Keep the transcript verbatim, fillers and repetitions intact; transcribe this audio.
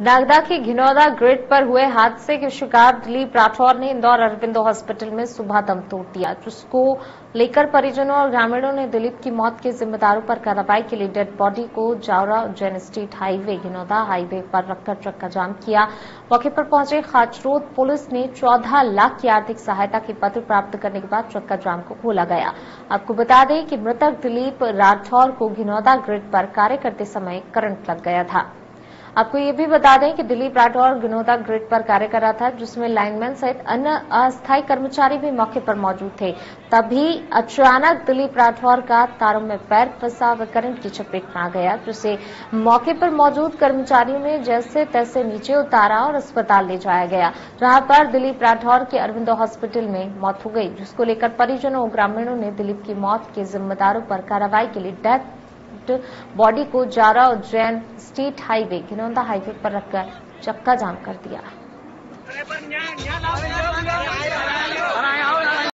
नागदा के घिनौदा ग्रिड पर हुए हादसे के शिकार दिलीप राठौर ने इंदौर अरविंदो हॉस्पिटल में सुबह दम तोड़ दिया, जिसको लेकर परिजनों और ग्रामीणों ने दिलीप की मौत के जिम्मेदारों पर कार्रवाई के लिए डेड बॉडी को Jaora Ujjain state highway घिनौदा highway पर रखकर ट्रक का जाम किया। मौके पर पहुंचे खाचरोद पुलिस ने चौदह लाख की आर्थिक सहायता के पत्र प्राप्त करने के बाद ट्रक का जाम को खोला गया। आपको बता दें कि मृतक दिलीप राठौर को घिनौदा ग्रिड पर कार्य करते समय करंट लग गया था। आपको ये भी बता दें कि दिलीप राठौर घिनौदा ग्रिड पर कार्य कर रहा था, जिसमें लाइनमैन सहित अन्य अस्थायी कर्मचारी भी मौके पर मौजूद थे। तभी अचानक दिलीप राठौर का तारों में पैर फंसा व करंट की चपेट में आ गया, जिसे मौके पर मौजूद कर्मचारियों ने जैसे तैसे नीचे उतारा और अस्पताल ले जाया गया, जहां पर दिलीप राठौर के अरविंदो हॉस्पिटल में मौत हो गई, जिसको लेकर परिजनों और ग्रामीणों ने दिलीप की मौत के जिम्मेदारों पर कार्रवाई के लिए डेथ बॉडी को Zara Ujjain state highway घिनौदा highway पर रखकर चक्का जाम कर दिया।